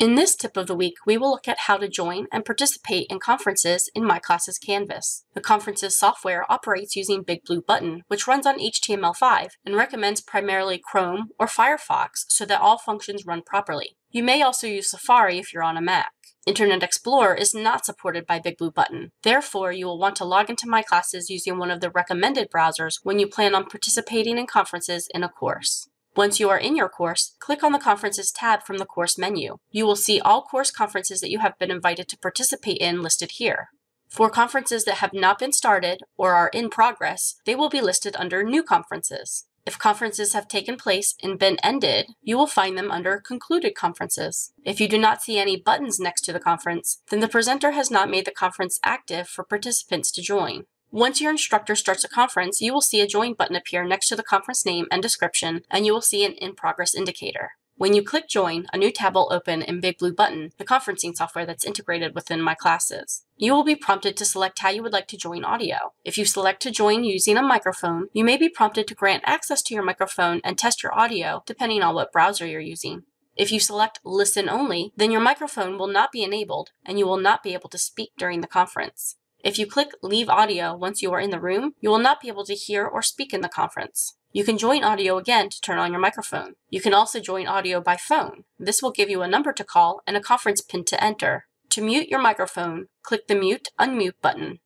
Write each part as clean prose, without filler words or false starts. In this tip of the week, we will look at how to join and participate in conferences in MyClasses Canvas. The conferences software operates using BigBlueButton, which runs on HTML5 and recommends primarily Chrome or Firefox so that all functions run properly. You may also use Safari if you're on a Mac. Internet Explorer is not supported by BigBlueButton. Therefore, you will want to log into MyClasses using one of the recommended browsers when you plan on participating in conferences in a course. Once you are in your course, click on the Conferences tab from the course menu. You will see all course conferences that you have been invited to participate in listed here. For conferences that have not been started or are in progress, they will be listed under New Conferences. If conferences have taken place and been ended, you will find them under Concluded Conferences. If you do not see any buttons next to the conference, then the presenter has not made the conference active for participants to join. Once your instructor starts a conference, you will see a Join button appear next to the conference name and description, and you will see an in-progress indicator. When you click Join, a new tab will open in BigBlueButton, the conferencing software that's integrated within MyClasses. You will be prompted to select how you would like to join audio. If you select to join using a microphone, you may be prompted to grant access to your microphone and test your audio, depending on what browser you're using. If you select Listen Only, then your microphone will not be enabled, and you will not be able to speak during the conference. If you click Leave Audio once you are in the room, you will not be able to hear or speak in the conference. You can join audio again to turn on your microphone. You can also join audio by phone. This will give you a number to call and a conference pin to enter. To mute your microphone, click the Mute/Unmute button.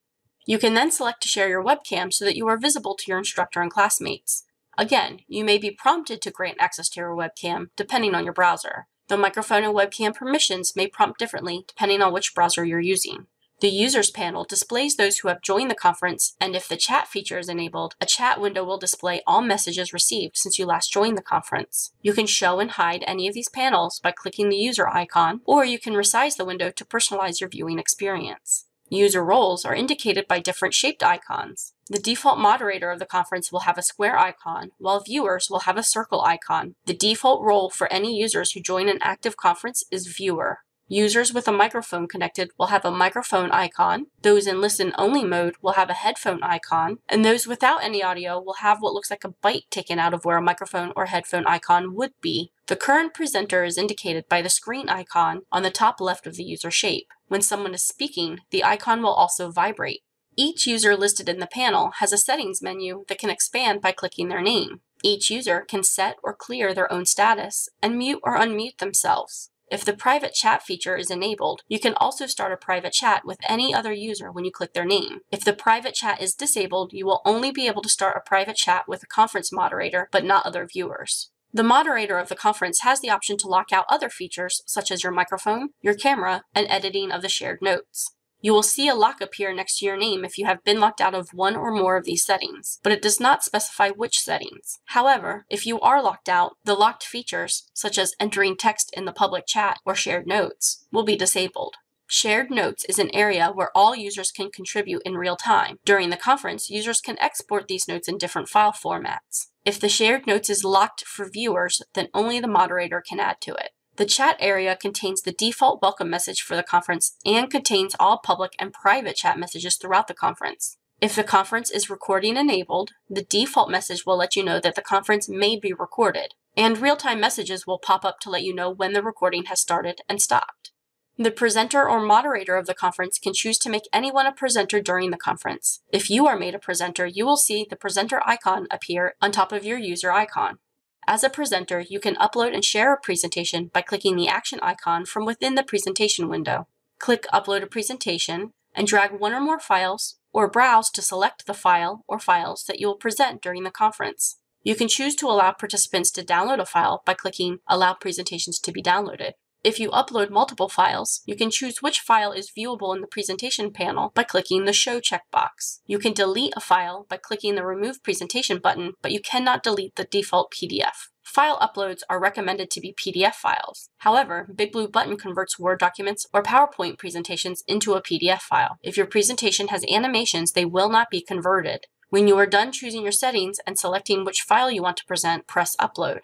You can then select to share your webcam so that you are visible to your instructor and classmates. Again, you may be prompted to grant access to your webcam, depending on your browser. The microphone and webcam permissions may prompt differently depending on which browser you're using. The Users panel displays those who have joined the conference, and if the chat feature is enabled, a chat window will display all messages received since you last joined the conference. You can show and hide any of these panels by clicking the user icon, or you can resize the window to personalize your viewing experience. User roles are indicated by different shaped icons. The default moderator of the conference will have a square icon, while viewers will have a circle icon. The default role for any users who join an active conference is viewer. Users with a microphone connected will have a microphone icon, those in listen-only mode will have a headphone icon, and those without any audio will have what looks like a bite taken out of where a microphone or headphone icon would be. The current presenter is indicated by the screen icon on the top left of the user shape. When someone is speaking, the icon will also vibrate. Each user listed in the panel has a settings menu that can expand by clicking their name. Each user can set or clear their own status and mute or unmute themselves. If the private chat feature is enabled, you can also start a private chat with any other user when you click their name. If the private chat is disabled, you will only be able to start a private chat with a conference moderator, but not other viewers. The moderator of the conference has the option to lock out other features, such as your microphone, your camera, and editing of the shared notes. You will see a lock appear next to your name if you have been locked out of one or more of these settings, but it does not specify which settings. However, if you are locked out, the locked features, such as entering text in the public chat or shared notes, will be disabled. Shared notes is an area where all users can contribute in real time. During the conference, users can export these notes in different file formats. If the shared notes is locked for viewers, then only the moderator can add to it. The chat area contains the default welcome message for the conference and contains all public and private chat messages throughout the conference. If the conference is recording enabled, the default message will let you know that the conference may be recorded, and real-time messages will pop up to let you know when the recording has started and stopped. The presenter or moderator of the conference can choose to make anyone a presenter during the conference. If you are made a presenter, you will see the presenter icon appear on top of your user icon. As a presenter, you can upload and share a presentation by clicking the action icon from within the presentation window. Click Upload a Presentation and drag one or more files or browse to select the file or files that you will present during the conference. You can choose to allow participants to download a file by clicking Allow Presentations to be Downloaded. If you upload multiple files, you can choose which file is viewable in the presentation panel by clicking the Show checkbox. You can delete a file by clicking the Remove Presentation button, but you cannot delete the default PDF. File uploads are recommended to be PDF files. However, BigBlueButton converts Word documents or PowerPoint presentations into a PDF file. If your presentation has animations, they will not be converted. When you are done choosing your settings and selecting which file you want to present, press Upload.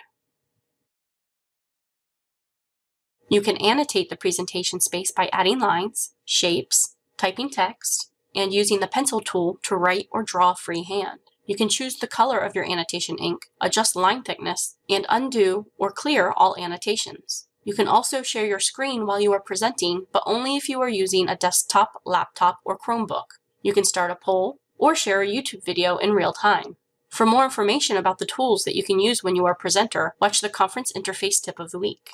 You can annotate the presentation space by adding lines, shapes, typing text, and using the pencil tool to write or draw freehand. You can choose the color of your annotation ink, adjust line thickness, and undo or clear all annotations. You can also share your screen while you are presenting, but only if you are using a desktop, laptop, or Chromebook. You can start a poll or share a YouTube video in real time. For more information about the tools that you can use when you are a presenter, watch the Conference Interface Tip of the Week.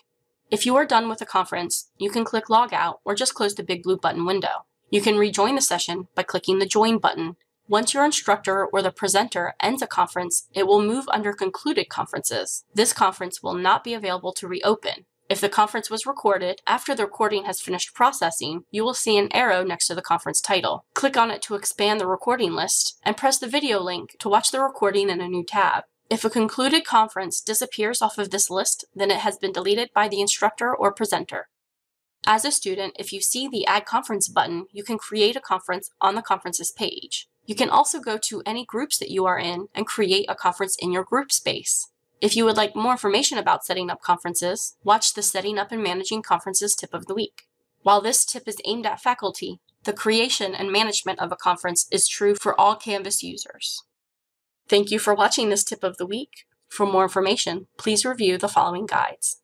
If you are done with a conference, you can click Log Out or just close the BigBlueButton window. You can rejoin the session by clicking the Join button. Once your instructor or the presenter ends a conference, it will move under Concluded Conferences. This conference will not be available to reopen. If the conference was recorded, after the recording has finished processing, you will see an arrow next to the conference title. Click on it to expand the recording list, and press the video link to watch the recording in a new tab. If a concluded conference disappears off of this list, then it has been deleted by the instructor or presenter. As a student, if you see the Add Conference button, you can create a conference on the conferences page. You can also go to any groups that you are in and create a conference in your group space. If you would like more information about setting up conferences, watch the Setting Up and Managing Conferences Tip of the Week. While this tip is aimed at faculty, the creation and management of a conference is true for all Canvas users. Thank you for watching this Tip of the Week. For more information, please review the following guides.